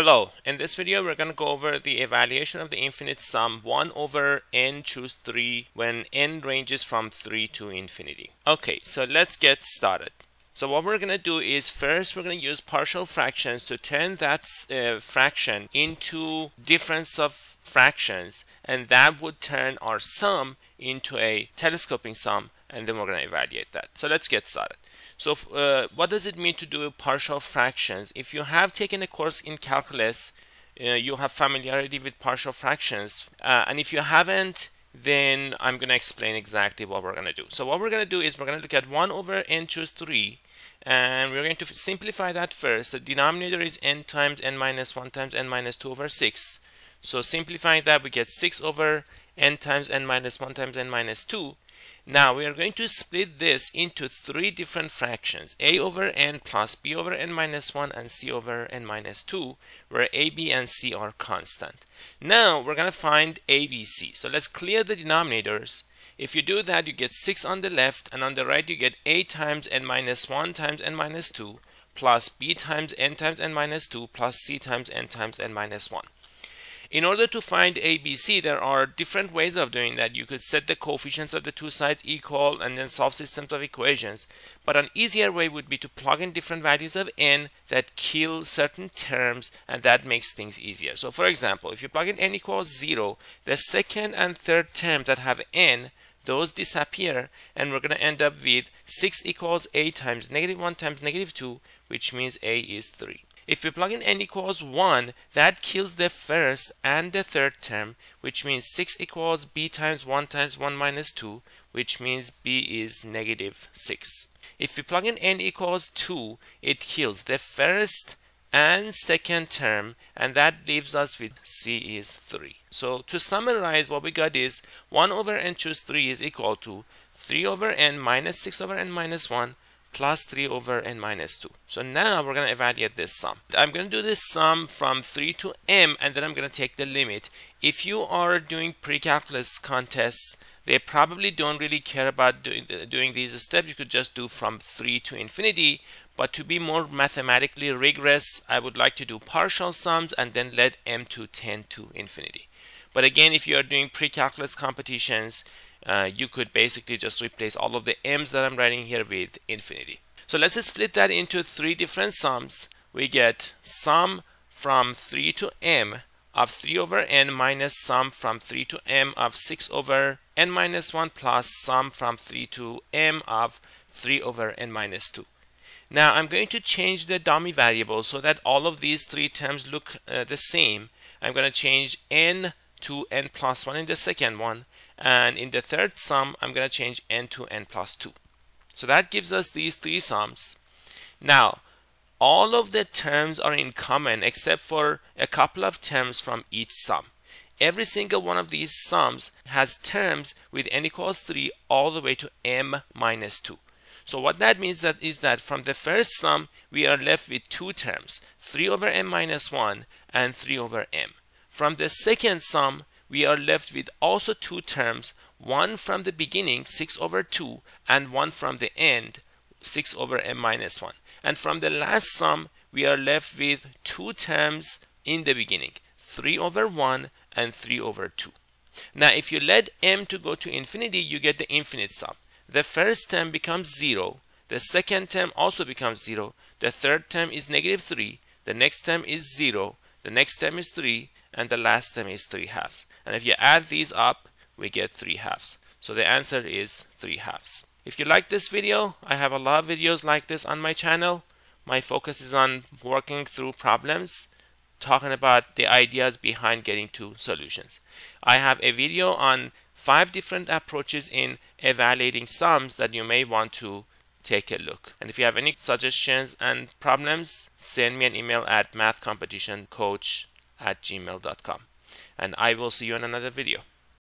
Hello, in this video we're going to go over the evaluation of the infinite sum 1 over n choose 3 when n ranges from 3 to infinity. Okay, so let's get started. So what we're going to do is first we're going to use partial fractions to turn that fraction into difference of fractions, and that would turn our sum into a telescoping sum, and then we're going to evaluate that. So let's get started. So what does it mean to do partial fractions? If you have taken a course in calculus, you have familiarity with partial fractions. And if you haven't, then I'm going to explain exactly what we're going to do. So what we're going to do is we're going to look at 1 over n choose 3. And we're going to simplify that first. The denominator is n times n minus 1 times n minus 2 over 6. So simplifying that, we get 6 over n times n minus 1 times n minus 2. Now we are going to split this into three different fractions, a over n plus b over n minus 1 and c over n minus 2, where a, b, and c are constant. Now we're going to find a, b, c. So let's clear the denominators. If you do that, you get 6 on the left, and on the right you get a times n minus 1 times n minus 2 plus b times n minus 2 plus c times n minus 1. In order to find ABC, there are different ways of doing that. You could set the coefficients of the two sides equal and then solve systems of equations. But an easier way would be to plug in different values of n that kill certain terms, and that makes things easier. So for example, if you plug in n equals 0, the second and third terms that have n, those disappear, and we're going to end up with 6 equals a times negative 1 times negative 2, which means a is 3. If we plug in n equals 1, that kills the first and the third term, which means 6 equals b times 1 minus 2, which means b is negative 6. If we plug in n equals 2, it kills the first and second term, and that leaves us with c is 3. So to summarize, what we got is 1 over n choose 3 is equal to 3 over n minus 6 over n minus 1 plus 3 over n minus 2. So now we're going to evaluate this sum. I'm going to do this sum from 3 to m, and then I'm going to take the limit. If you are doing pre-calculus contests, they probably don't really care about doing these steps. You could just do from 3 to infinity. But to be more mathematically rigorous, I would like to do partial sums and then let m to tend to infinity. But again, if you are doing pre-calculus competitions, you could basically just replace all of the m's that I'm writing here with infinity. So let's split that into three different sums. We get sum from 3 to m of 3 over n minus sum from 3 to m of 6 over n minus 1 plus sum from 3 to m of 3 over n minus 2. Now I'm going to change the dummy variable so that all of these three terms look the same. I'm going to change n to n plus 1 in the second one, and in the third sum I'm going to change n to n plus 2. So that gives us these three sums. Now all of the terms are in common except for a couple of terms from each sum. Every single one of these sums has terms with n equals 3 all the way to m minus 2. So what that means is that from the first sum we are left with two terms, 3 over m minus 1 and 3 over m. From the second sum, we are left with also two terms, one from the beginning, 6 over 2, and one from the end, 6 over m minus 1. And from the last sum, we are left with two terms in the beginning, 3 over 1 and 3 over 2. Now, if you let m to go to infinity, you get the infinite sum. The first term becomes 0. The second term also becomes 0. The third term is negative 3. The next term is 0. The next term is 3, and the last term is 3/2. And if you add these up, we get 3/2. So the answer is 3/2. If you like this video, I have a lot of videos like this on my channel. My focus is on working through problems, talking about the ideas behind getting to solutions. I have a video on 5 different approaches in evaluating sums that you may want to take a look. And if you have any suggestions and problems, send me an email at mathcompetitioncoach@gmail.com. And I will see you in another video.